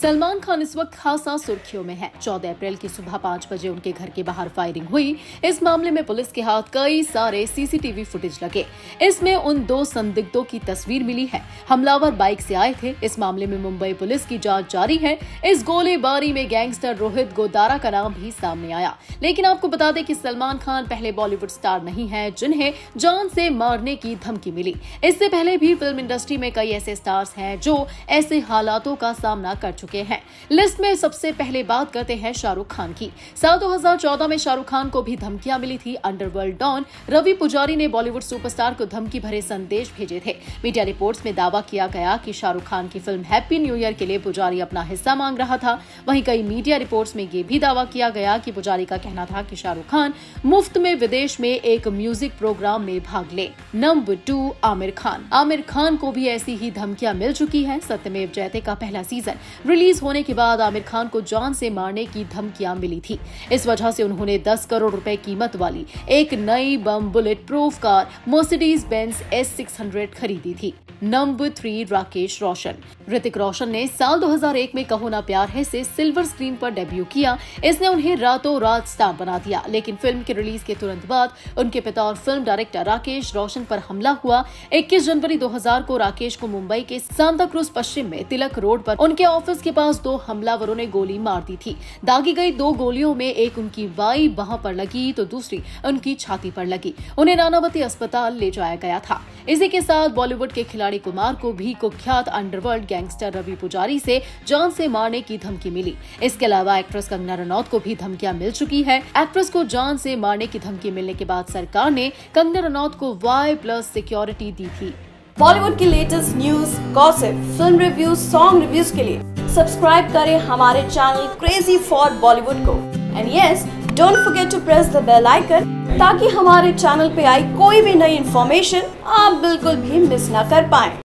सलमान खान इस वक्त खासा सुर्खियों में है। 14 अप्रैल की सुबह 5 बजे उनके घर के बाहर फायरिंग हुई। इस मामले में पुलिस के हाथ कई सारे सीसीटीवी फुटेज लगे। इसमें उन 2 संदिग्धों की तस्वीर मिली है। हमलावर बाइक से आए थे। इस मामले में मुंबई पुलिस की जांच जारी है। इस गोलीबारी में गैंगस्टर रोहित गोदारा का नाम भी सामने आया। लेकिन आपको बता दें कि सलमान खान पहले बॉलीवुड स्टार नहीं है जिन्हें जान से मारने की धमकी मिली। इससे पहले भी फिल्म इंडस्ट्री में कई ऐसे स्टार्स हैं जो ऐसे हालातों का सामना कर चुके हैं। लिस्ट में सबसे पहले बात करते हैं शाहरुख खान की। साल 2014 में शाहरुख खान को भी धमकियां मिली थी। अंडरवर्ल्ड डॉन रवि पुजारी ने बॉलीवुड सुपरस्टार को धमकी भरे संदेश भेजे थे। मीडिया रिपोर्ट्स में दावा किया गया कि शाहरुख खान की फिल्म हैप्पी न्यू ईयर के लिए पुजारी अपना हिस्सा मांग रहा था। वहीं कई मीडिया रिपोर्ट्स में ये भी दावा किया गया कि पुजारी का कहना था कि शाहरुख खान मुफ्त में विदेश में एक म्यूजिक प्रोग्राम में भाग ले। नंबर 2 आमिर खान को भी ऐसी ही धमकियां मिल चुकी हैं। सत्यमेव जयते का पहला सीजन रिलीज होने के बाद आमिर खान को जान से मारने की धमकियां मिली थी। इस वजह से उन्होंने 10 करोड़ रुपए कीमत वाली एक नई bomb bullet proof car Mercedes Benz S600 खरीदी थी। नंबर 3 राकेश रोशन। ऋतिक रोशन ने साल 2001 में कहो ना प्यार है से सिल्वर स्क्रीन पर डेब्यू किया। इसने उन्हें रातों रात स्टार बना दिया। लेकिन फिल्म के रिलीज के तुरंत बाद उनके पिता और फिल्म डायरेक्टर राकेश रोशन पर हमला हुआ। 21 जनवरी 2000 को राकेश को मुंबई के सांता क्रूज पश्चिम में तिलक रोड पर उनके ऑफिस के पास 2 हमलावरों ने गोली मार दी थी। दागी गई 2 गोलियों में एक उनकी बाई बाह पर लगी तो दूसरी उनकी छाती पर लगी। उन्हें नानावती अस्पताल ले जाया गया था। इसी के साथ बॉलीवुड के खिलाड़ी कुमार को भी कुख्यात अंडरवर्ल्ड गैंगस्टर रवि पुजारी से जान से मारने की धमकी मिली। इसके अलावा एक्ट्रेस कंगना रनौत को भी धमकियां मिल चुकी है। एक्ट्रेस को जान से मारने की धमकी मिलने के बाद सरकार ने कंगना रनौत को Y+ सिक्योरिटी दी थी। बॉलीवुड की latest news, gossip, film reviews, song reviews के लिए सब्सक्राइब करें हमारे चैनल क्रेजी फॉर बॉलीवुड को। And yes, don't forget to press the bell icon ताकि हमारे चैनल पे आई कोई भी नई इन्फॉर्मेशन आप बिल्कुल भी मिस ना कर पाएं।